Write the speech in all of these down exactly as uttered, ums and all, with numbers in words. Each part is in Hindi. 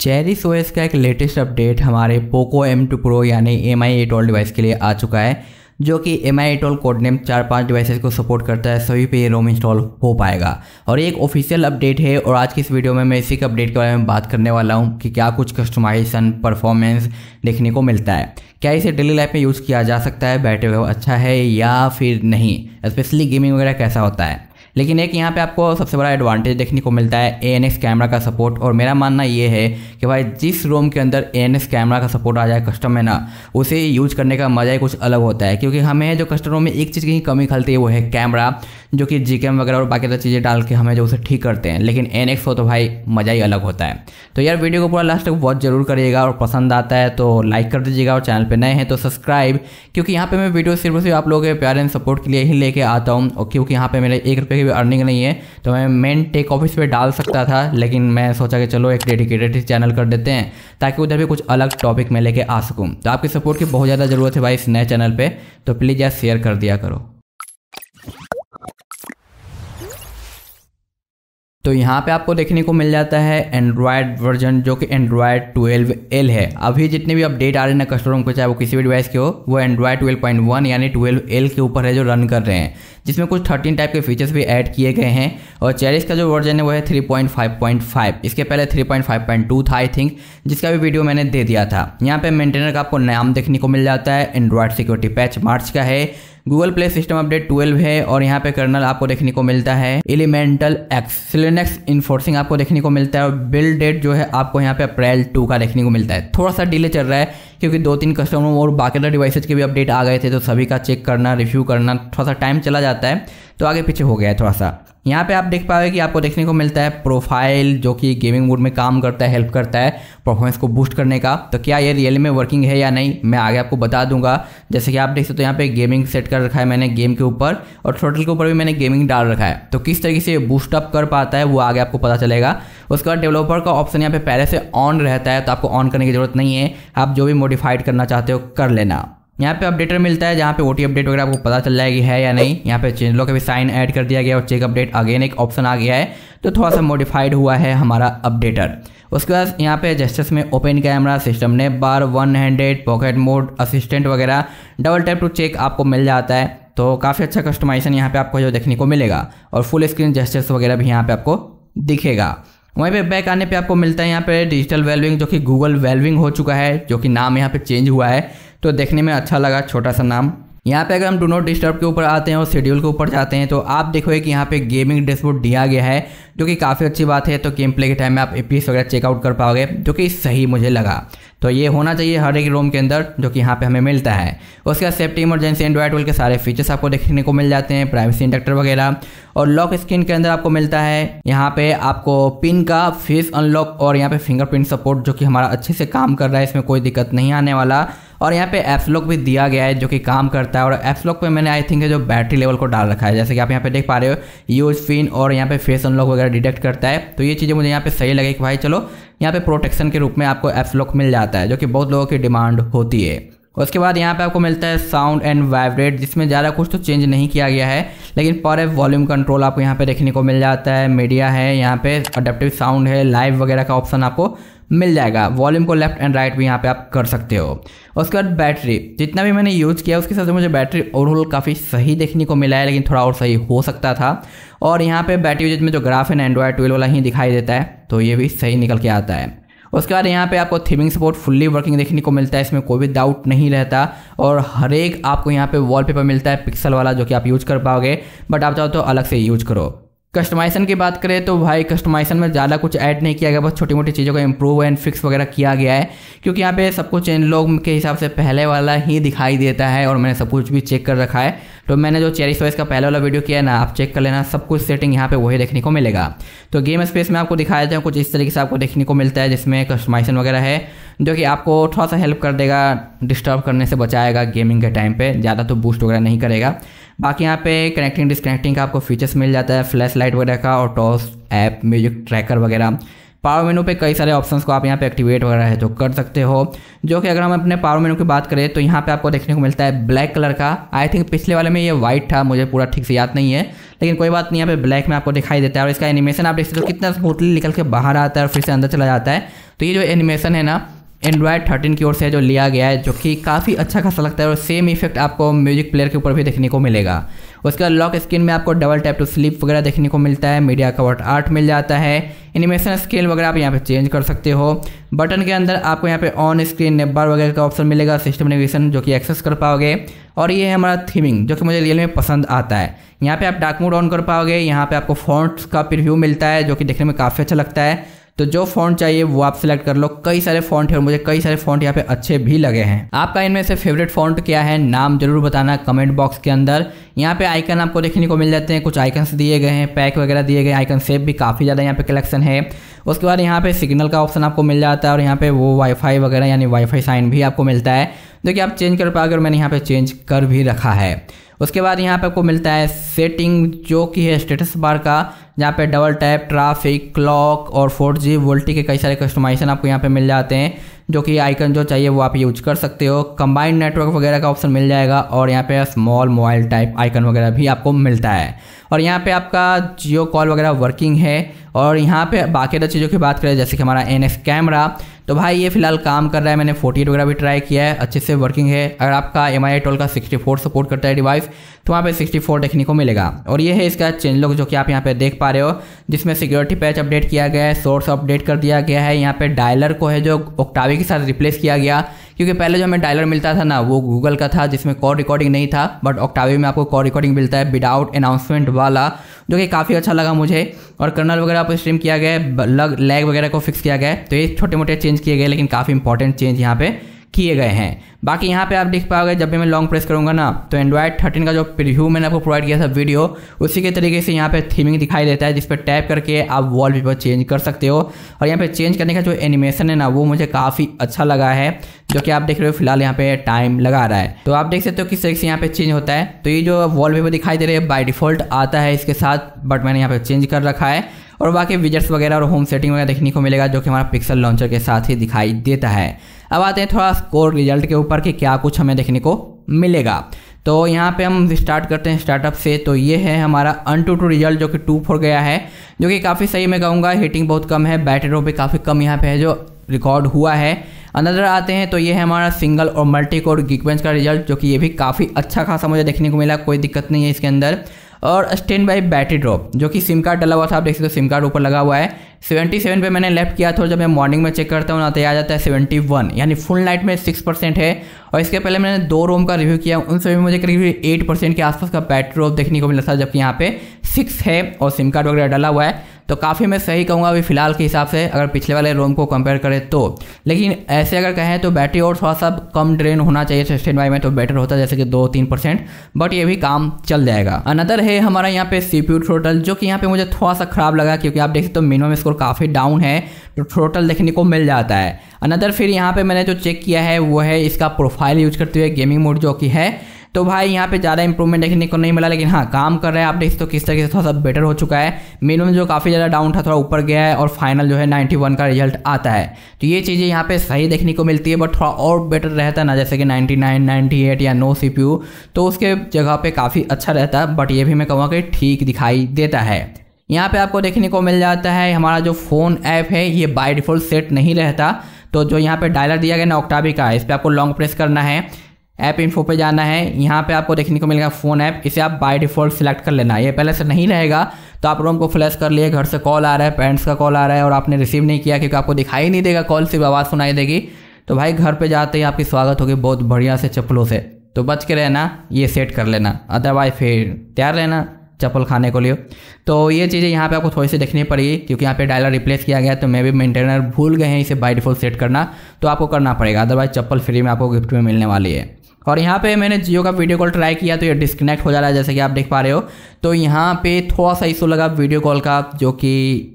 चेरिश ओएस का एक लेटेस्ट अपडेट हमारे पोको एम टू प्रो यानी एम आई एटोल डिवाइस के लिए आ चुका है, जो कि एम आई एटोल कोडनेम चार पांच डिवाइसेस को सपोर्ट करता है। सभी पे ये रोम इंस्टॉल हो पाएगा और एक ऑफिशियल अपडेट है। और आज की इस वीडियो में मैं इसी अपडेट के बारे में बात करने वाला हूँ कि क्या कुछ कस्टमाइजेशन परफॉर्मेंस देखने को मिलता है, क्या इसे डेली लाइफ में यूज़ किया जा सकता है, बैटरी बैकअप अच्छा है या फिर नहीं, स्पेशली गेमिंग वगैरह कैसा होता है। लेकिन एक यहाँ पे आपको सबसे बड़ा एडवांटेज देखने को मिलता है ए एन एक्स कैमरा का सपोर्ट। और मेरा मानना ये है कि भाई जिस रोम के अंदर ए एन एक्स कैमरा का सपोर्ट आ जाए कस्टम में ना, उसे यूज करने का मजा ही कुछ अलग होता है। क्योंकि हमें जो कस्टम रोम में एक चीज़ की कमी खलती है वो है कैमरा, जो कि जी कैम वगैरह और बाकी अदर चीज़ें डाल के हमें जो उसे ठीक करते हैं। लेकिन ए एन एक्स हो तो भाई मज़ा ही अलग होता है। तो यार वीडियो को पूरा लास्ट तक वॉच जरूर करिएगा और पसंद आता है तो लाइक कर दीजिएगा और चैनल पर नए हैं तो सब्सक्राइब, क्योंकि यहाँ पर मैं वीडियो सिर्फ सिर्फ आप लोगों के प्यार एंड सपोर्ट के लिए ही लेके आता हूँ। और क्योंकि यहाँ पर मेरे एक रुपये अर्निंग नहीं है तो मैं मेन टेक ऑफिस पे डाल सकता था, लेकिन मैं सोचा कि चलो एक डेडिकेटेड चैनल कर देते हैं ताकि उधर भी कुछ अलग टॉपिक में लेके आ सकूं। तो आपके सपोर्ट की बहुत ज़्यादा ज़रूरत है भाई इस नए चैनल पे, तो प्लीज़ यार शेयर कर दिया करो। तो यहाँ पे आपको देखने को मिल जाता है एंड्रॉयड वर्जन, जो कि एंड्रॉयड ट्वेल्व एल है। अभी जितने भी अपडेट आ रहे हैं ना कस्टमर रोम को, चाहे वो किसी भी डिवाइस के हो, वो एंड्रॉयड ट्वेल्व पॉइंट वन यानी ट्वेल्व एल के ऊपर है जो रन कर रहे हैं, जिसमें कुछ थर्टीन टाइप के फीचर्स भी ऐड किए गए हैं। और चेरिश का जो वर्जन है वो है three point five point five. इसके पहले three point five point two था आई थिंक, जिसका भी वीडियो मैंने दे दिया था। यहाँ पर मेंटेनर का आपको नाम देखने को मिल जाता है, एंड्रॉयड सिक्योरिटी पैच मार्च का है, Google Play system update twelve है। और यहाँ पे कर्नल आपको देखने को मिलता है एलिमेंटल एक्स, सिलेनेक्स इन्फोर्सिंग आपको देखने को मिलता है। और बिल्ड डेट जो है आपको यहाँ पे अप्रैल टू का देखने को मिलता है। थोड़ा सा डिले चल रहा है क्योंकि दो तीन कस्टमर और बाकी डिवाइसेज के भी अपडेट आ गए थे, तो सभी का चेक करना रिव्यू करना थोड़ा सा टाइम चला जाता है, तो आगे पीछे हो गया है थोड़ा सा। यहाँ पे आप देख पाओगे कि आपको देखने को मिलता है प्रोफाइल, जो कि गेमिंग मोड में काम करता है, हेल्प करता है परफॉर्मेंस को बूस्ट करने का। तो क्या ये रियल में वर्किंग है या नहीं मैं आगे आपको बता दूंगा। जैसे कि आप देख सकते हो तो यहाँ पे गेमिंग सेट कर रखा है मैंने गेम के ऊपर, और थ्रोटल के ऊपर भी मैंने गेमिंग डाल रखा है। तो किस तरीके से बूस्टअप कर पाता है वो आगे आपको पता चलेगा। उसके बाद डेवलपर का ऑप्शन यहाँ पर पहले से ऑन रहता है, तो आपको ऑन करने की ज़रूरत नहीं है, आप जो भी मॉडिफाइड करना चाहते हो कर लेना। यहाँ पे अपडेटर मिलता है जहाँ पे ओटी अपडेट वगैरह आपको पता चल जाएगी है या नहीं। यहाँ पे चेंज लो का भी साइन ऐड कर दिया गया और चेक अपडेट अगेन एक ऑप्शन आ गया है, तो थोड़ा सा मॉडिफाइड हुआ है हमारा अपडेटर। उसके बाद यहाँ पे जेस्टर्स में ओपन कैमरा, सिस्टम ने bar, one handed, pocket mode, assistant वगैरह, डबल टैप टू चेक आपको मिल जाता है। तो काफ़ी अच्छा कस्टमाइजेशन यहाँ पर आपको जो देखने को मिलेगा। और फुल स्क्रीन जेस्टर्स वगैरह भी यहाँ पर आपको दिखेगा। वहीं पे बैक आने पे आपको मिलता है यहाँ पे डिजिटल वेल्विंग, जो कि गूगल वेल्विंग हो चुका है, जो कि नाम यहाँ पे चेंज हुआ है, तो देखने में अच्छा लगा छोटा सा नाम। यहाँ पे अगर हम डू नॉट डिस्टर्ब के ऊपर आते हैं और शेड्यूल के ऊपर जाते हैं तो आप देखोगे कि यहाँ पे गेमिंग डैशबोर्ड दिया गया है, जो कि काफ़ी अच्छी बात है। तो गेम प्ले के टाइम में आप एपीएस वगैरह चेकआउट कर पाओगे, जो कि सही मुझे लगा। तो ये होना चाहिए हर एक रोम के अंदर, जो कि यहाँ पे हमें मिलता है। उसके बाद सेफ्टी इमरजेंसी एंड्रॉयड ट्वेल्व के सारे फीचर्स आपको देखने को मिल जाते हैं, प्राइवेसी इंडक्टर वगैरह। और लॉक स्क्रीन के अंदर आपको मिलता है यहाँ पे आपको पिन का फेस अनलॉक और यहाँ पे फिंगरप्रिंट सपोर्ट, जो कि हमारा अच्छे से काम कर रहा है, इसमें कोई दिक्कत नहीं आने वाला। और यहाँ पे एप्स लॉक भी दिया गया है, जो कि काम करता है। और एप्स लॉक पे मैंने आई थिंक जो बैटरी लेवल को डाल रखा है, जैसे कि आप यहाँ पे देख पा रहे हो, यूज पिन और यहाँ पे फेस अनलॉक वगैरह डिटेक्ट करता है। तो ये चीज़ें मुझे यहाँ पे सही लगे कि भाई चलो यहाँ पे प्रोटेक्शन के रूप में आपको एप्स लॉक मिल जाता है, जो कि बहुत लोगों की डिमांड होती है। उसके बाद यहाँ पे आपको मिलता है साउंड एंड वाइब्रेट, जिसमें ज़्यादा कुछ तो चेंज नहीं किया गया है, लेकिन पर वॉल्यूम कंट्रोल आपको यहाँ पे देखने को मिल जाता है। मीडिया है यहाँ पे, अडेप्टिव साउंड है, लाइव वगैरह का ऑप्शन आपको मिल जाएगा। वॉल्यूम को लेफ्ट एंड राइट भी यहाँ पे आप कर सकते हो। उसके बाद बैटरी, जितना भी मैंने यूज़ किया उसके हिसाब से मुझे बैटरी ओवरऑल काफ़ी सही देखने को मिला है, लेकिन थोड़ा और सही हो सकता था। और यहाँ पे बैटरी यूजेज में जो ग्राफ है ना एंड्रॉयड ट्वेल्व वाला ही दिखाई देता है, तो ये भी सही निकल के आता है। उसके बाद यहाँ पे आपको थीमिंग सपोर्ट फुल्ली वर्किंग देखने को मिलता है, इसमें कोई भी डाउट नहीं रहता। और हर एक आपको यहाँ पे वॉलपेपर मिलता है पिक्सल वाला, जो कि आप यूज कर पाओगे, बट आप चाहो तो अलग से यूज करो। कस्टमाइजेशन की बात करें तो भाई कस्टमाइजेशन में ज़्यादा कुछ ऐड नहीं किया गया, बस छोटी मोटी चीज़ों का इंप्रूव एंड फिक्स वगैरह किया गया है। क्योंकि यहाँ पे सब कुछ इन लोग के हिसाब से पहले वाला ही दिखाई देता है, और मैंने सब कुछ भी चेक कर रखा है। तो मैंने जो चेरिश ओएस का पहले वाला वीडियो किया है ना, आप चेक कर लेना, सब कुछ सेटिंग यहाँ पे वही देखने को मिलेगा। तो गेम स्पेस में आपको दिखाया जाए कुछ इस तरीके से आपको देखने को मिलता है, जिसमें कस्टमाइजेशन वगैरह है, जो कि आपको थोड़ा सा हेल्प कर देगा, डिस्टर्ब करने से बचाएगा गेमिंग के टाइम पे, ज़्यादा तो बूस्ट वगैरह नहीं करेगा। बाकी यहाँ पे कनेक्टिंग डिसकनेक्टिंग का आपको फीचर्स मिल जाता है, फ्लैश लाइट वगैरह का, और टॉस ऐप, म्यूजिक ट्रैकर वगैरह। पावर मेनू पे कई सारे ऑप्शंस को आप यहाँ पे एक्टिवेट वगैरह है जो कर सकते हो। जो कि अगर हम अपने पावर मेनू की बात करें तो यहाँ पे आपको देखने को मिलता है ब्लैक कलर का। आई थिंक पिछले वाले में ये वाइट था, मुझे पूरा ठीक से याद नहीं है, लेकिन कोई बात नहीं, यहाँ पे ब्लैक में आपको दिखाई देता है। और इसका एनिमेशन आप देख सकते हो कितना स्मूथली निकल के बाहर आता है और फिर से अंदर चला जाता है। तो ये जो एनिमेशन है ना एंड्रॉयड थर्टीन की ओर से जो लिया गया है, जो कि काफ़ी अच्छा खासा लगता है। और सेम इफेक्ट आपको म्यूजिक प्लेयर के ऊपर भी देखने को मिलेगा। उसके बाद लॉक स्क्रीन में आपको डबल टैप टू स्लीप वगैरह देखने को मिलता है, मीडिया कवर्ड आर्ट मिल जाता है, एनिमेशन स्केल वगैरह आप यहाँ पे चेंज कर सकते हो। बटन के अंदर आपको यहाँ पे ऑन स्क्रीन नेबर वगैरह का ऑप्शन मिलेगा, सिस्टम नेविगेशन जो कि एक्सेस कर पाओगे। और ये है हमारा थीमिंग जो कि मुझे रियल में पसंद आता है। यहाँ पर आप डार्क मोड ऑन कर पाओगे, यहाँ पर आपको फॉन्ट्स का प्रीव्यू मिलता है जो कि देखने में काफ़ी अच्छा लगता है। तो जो फॉन्ट चाहिए वो आप सिलेक्ट कर लो, कई सारे फॉन्ट है और मुझे कई सारे फॉन्ट यहाँ पे अच्छे भी लगे हैं। आपका इनमें से फेवरेट फॉन्ट क्या है, नाम जरूर बताना कमेंट बॉक्स के अंदर। यहाँ पे आइकन आपको देखने को मिल जाते हैं, कुछ आइकन्स दिए गए हैं, पैक वगैरह दिए गए, आइकन शेप भी काफ़ी ज़्यादा यहाँ पे कलेक्शन है। उसके बाद यहाँ पे सिग्नल का ऑप्शन आपको मिल जाता है और यहाँ पे वो वाईफाई वगैरह यानी वाईफाई साइन भी आपको मिलता है जो कि आप चेंज कर पाओगे, और मैंने यहाँ पे चेंज कर भी रखा है। उसके बाद यहाँ पे आपको मिलता है सेटिंग जो कि है स्टेटस बार का, जहाँ पे डबल टैप, ट्रैफिक, क्लॉक और फोर जी वोल्टी के कई सारे कस्टमाइजेशन आपको यहाँ पे मिल जाते हैं, जो कि आइकन जो चाहिए वो आप यूज कर सकते हो। कंबाइंड नेटवर्क वगैरह का ऑप्शन मिल जाएगा और यहाँ पे स्मॉल मोबाइल टाइप आइकन वगैरह भी आपको मिलता है। और यहाँ पे आपका जियो कॉल वगैरह वर्किंग है। और यहाँ पे बाकी चीज़ों की बात करें जैसे कि हमारा एनएक्स कैमरा, तो भाई ये फिलहाल काम कर रहा है, मैंने फोर्टी एट वगैरह भी ट्राई किया है, अच्छे से वर्किंग है। अगर आपका मियाटोल का सिक्स्टी फोर सपोर्ट करता है डिवाइस तो वहाँ पे सिक्स्टी फोर देखने को मिलेगा। और ये है इसका चेंज लॉक जो कि आप यहाँ पे देख पा रहे हो, जिसमें सिक्योरिटी पैच अपडेट किया गया है, सोर्स अपडेट कर दिया गया है। यहाँ पे डायलर को है जो ओक्टावी के साथ रिप्लेस किया गया, क्योंकि पहले जो हमें डायलर मिलता था ना वो गूगल का था जिसमें कॉल रिकॉर्डिंग नहीं था, बट ऑक्टावी में आपको कॉल रिकॉर्डिंग मिलता है विदाउट अनाउंसमेंट वाला, जो कि काफ़ी अच्छा लगा मुझे। और कर्नल वगैरह आपको स्ट्रीम किया गया है, लैग वगैरह को फिक्स किया गया है। तो ये छोटे मोटे चेंज किए गए, लेकिन काफ़ी इंपॉर्टेंट चेंज यहाँ पे किए गए हैं। बाकी यहाँ पे आप देख पाओगे जब भी मैं लॉन्ग प्रेस करूँगा ना तो एंड्रॉयड थर्टीन का जो प्रीव्यू मैंने आपको प्रोवाइड किया था वीडियो, उसी के तरीके से यहाँ पे थीमिंग दिखाई देता है, जिस पर टैप करके आप वॉलपेपर चेंज कर सकते हो। और यहाँ पे चेंज करने का जो एनिमेशन है ना वो मुझे काफ़ी अच्छा लगा है, जो कि आप देख रहे हो फिलहाल यहाँ पे टाइम लगा रहा है। तो आप देख सकते हो किस तरीके से यहाँ पे चेंज होता है। तो ये जो वॉलपेपर दिखाई दे रही है बाय डिफॉल्ट आता है इसके साथ, बट मैंने यहाँ पे चेंज कर रखा है। और बाकी विजेट्स वगैरह और होम सेटिंग वगैरह देखने को मिलेगा जो कि हमारा पिक्सल लॉन्चर के साथ ही दिखाई देता है। अब आते हैं थोड़ा स्कोर रिजल्ट के ऊपर कि क्या कुछ हमें देखने को मिलेगा। तो यहाँ पे हम स्टार्ट करते हैं स्टार्टअप से। तो ये है हमारा अन टू टू रिजल्ट जो कि टू फोर गया है, जो कि काफ़ी सही मैं कहूँगा। हीटिंग बहुत कम है, बैटरी ड्रॉप भी काफ़ी कम यहाँ पे है जो रिकॉर्ड हुआ है। अनदर आते हैं तो ये है हमारा सिंगल और मल्टी कोर गीकबेंच का रिजल्ट, जो कि ये भी काफ़ी अच्छा खासा मुझे देखने को मिला, कोई दिक्कत नहीं है इसके अंदर। और स्टैंड बाई बैटरी ड्रॉप जो कि सिम कार्ड डला हुआ था, आप देख सकते हो सिम कार्ड ऊपर लगा हुआ है। सेवेंटी सेवन पे मैंने लेफ्ट किया था, जब मैं मॉर्निंग में चेक करता हूँ ना तो आ जाता है सेवेंटी वन, यानी फुल नाइट में सिक्स परसेंट है। और इसके पहले मैंने दो रोम का रिव्यू किया, उन सभी में मुझे करीब एट परसेंट के आसपास का बैटरी ड्रॉप देखने को मिला था, जबकि यहाँ पे सिक्स है और सिम कार्ड वगैरह डला हुआ है। तो काफ़ी मैं सही कहूँगा अभी फिलहाल के हिसाब से, अगर पिछले वाले रोम को कंपेयर करें तो। लेकिन ऐसे अगर कहें तो बैटरी और थोड़ा सा कम ड्रेन होना चाहिए स्टैंड बाई में, तो बेटर होता है जैसे कि दो तीन परसेंट, बट ये भी काम चल जाएगा। अनदर है हमारा यहाँ पे सीपीयू थ्रोटल, जो कि यहाँ पे मुझे थोड़ा सा खराब लगा, क्योंकि आप देख सकते हो मिनिमम स्कोर काफ़ी डाउन है तो थ्रोटल देखने को मिल जाता है। अनदर फिर यहाँ पर मैंने जो चेक किया है वो है इसका प्रोफाइल यूज करते हुए गेमिंग मोड जो कि है, तो भाई यहाँ पे ज़्यादा इंप्रूवमेंट देखने को नहीं मिला, लेकिन हाँ काम कर रहा है। आप देख सकते हो किस तरीके से थोड़ा सा बेटर हो चुका है। मिनिमम जो काफ़ी ज़्यादा डाउन था थोड़ा ऊपर गया है, और फाइनल जो है नाइंटी वन का रिजल्ट आता है। तो ये चीज़ें यहाँ पे सही देखने को मिलती है, बट थोड़ा और बेटर रहता ना, जैसे कि नाइंटी नाइन, नाइंटी एट या नो सीपीयू, तो उसके जगह पर काफ़ी अच्छा रहता, बट ये भी मैं कहूँगा कि ठीक दिखाई देता है। यहाँ पर आपको देखने को मिल जाता है हमारा जो फ़ोन ऐप है ये बाय डिफ़ॉल्ट सेट नहीं रहता, तो जो यहाँ पर डायलर दिया गया ना ऑक्टावी का, इस पर आपको लॉन्ग प्रेस करना है, ऐप इन्फो पे जाना है, यहाँ पे आपको देखने को मिलेगा फ़ोन ऐप, इसे आप बाय डिफ़ॉल्ट सिलेक्ट कर लेना है। ये पहले से नहीं रहेगा तो आप रोम को फ्लैश कर लिए, घर से कॉल आ रहा है, पेरेंट्स का कॉल आ रहा है और आपने रिसीव नहीं किया क्योंकि आपको दिखाई नहीं देगा कॉल, सिर्फ आवाज़ सुनाई देगी, तो भाई घर पे जाते ही आपकी स्वागत होगी बहुत बढ़िया से चप्पलों से, तो बच के रहना, ये सेट कर लेना, अदरवाइज फिर तैयार रहना चप्पल खाने को लिए। तो ये चीज़ें यहाँ पे आपको थोड़ी सी देखनी पड़ेगी, क्योंकि यहाँ पे डायलर रिप्लेस किया गया है, तो मे भी मेंटेनर भूल गए हैं इसे बाय डिफ़ॉल्ट सेट करना, तो आपको करना पड़ेगा, अदरवाइज चप्पल फ्री में आपको गिफ्ट में मिलने वाली है। और यहाँ पे मैंने जियो का वीडियो कॉल ट्राई किया तो ये डिस्कनेक्ट हो जा रहा है, जैसे कि आप देख पा रहे हो। तो यहाँ पे थोड़ा सा इशू लगा वीडियो कॉल का, जो कि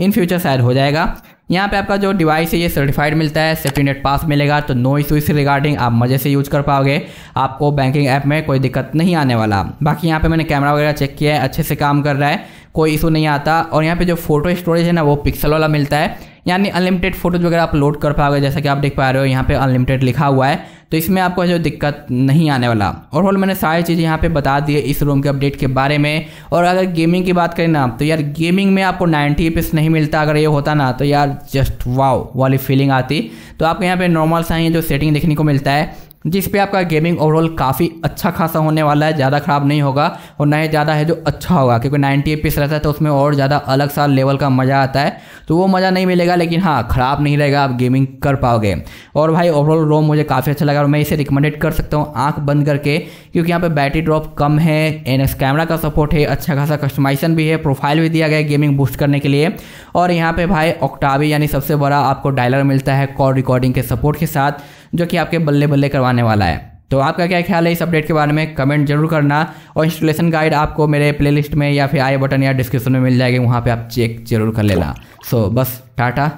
इन फ्यूचर शायद हो जाएगा। यहाँ पे आपका जो डिवाइस है ये सर्टिफाइड मिलता है, सेफ्टी नेट पास मिलेगा, तो नो इशू इस रिगार्डिंग, आप मज़े से यूज कर पाओगे, आपको बैंकिंग ऐप में कोई दिक्कत नहीं आने वाला। बाकी यहाँ पे मैंने कैमरा वगैरह चेक किया है, अच्छे से काम कर रहा है, कोई इशू नहीं आता। और यहाँ पे जो फोटो स्टोरेज है ना वो पिक्सल वाला मिलता है, यानी अनलिमिटेड फोटोज वगैरह अपलोड कर पाओगे, जैसा कि आप देख पा रहे हो यहाँ पे अनलिमिटेड लिखा हुआ है, तो इसमें आपको जो दिक्कत नहीं आने वाला। और होल मैंने सारी चीज़ें यहाँ पे बता दी है इस रूम के अपडेट के बारे में। और अगर गेमिंग की बात करें ना तो यार गेमिंग में आपको नाइन्टी एफ पी एस नहीं मिलता, अगर ये होता ना तो यार जस्ट वाव वाली फीलिंग आती। तो आपको यहाँ पर नॉर्मल सा ही जो सेटिंग देखने को मिलता है, जिस पे आपका गेमिंग ओवरऑल काफ़ी अच्छा खासा होने वाला है, ज़्यादा ख़राब नहीं होगा और ना ही ज़्यादा है जो अच्छा होगा, क्योंकि नाइन्टी एफ पी एस रहता है तो उसमें और ज़्यादा अलग सा लेवल का मज़ा आता है, तो वो मज़ा नहीं मिलेगा, लेकिन हाँ ख़राब नहीं रहेगा, आप गेमिंग कर पाओगे। और भाई ओवरऑल रोम मुझे काफ़ी अच्छा लगा और मैं इसे रिकमेंडेड कर सकता हूँ आँख बंद करके, क्योंकि यहाँ पर बैटरी ड्रॉप कम है, एनएक्स कैमरा का सपोर्ट है, अच्छा खासा कस्टमाइजेशन भी है, प्रोफाइल भी दिया गया है गेमिंग बूस्ट करने के लिए। और यहाँ पर भाई ऑक्टावी यानी सबसे बड़ा आपको डायलर मिलता है कॉल रिकॉर्डिंग के सपोर्ट के साथ, जो कि आपके बल्ले बल्ले करवाने वाला है। तो आपका क्या ख्याल है इस अपडेट के बारे में, कमेंट जरूर करना। और इंस्टॉलेशन गाइड आपको मेरे प्लेलिस्ट में या फिर आई बटन या डिस्क्रिप्शन में मिल जाएगी, वहाँ पे आप चेक जरूर कर लेना। सो बस टाटा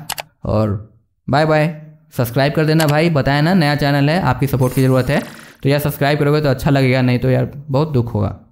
और बाय बाय। सब्सक्राइब कर देना भाई, बताया ना नया चैनल है, आपकी सपोर्ट की ज़रूरत है, तो यार सब्सक्राइब करोगे तो अच्छा लगेगा, नहीं तो यार बहुत दुख होगा।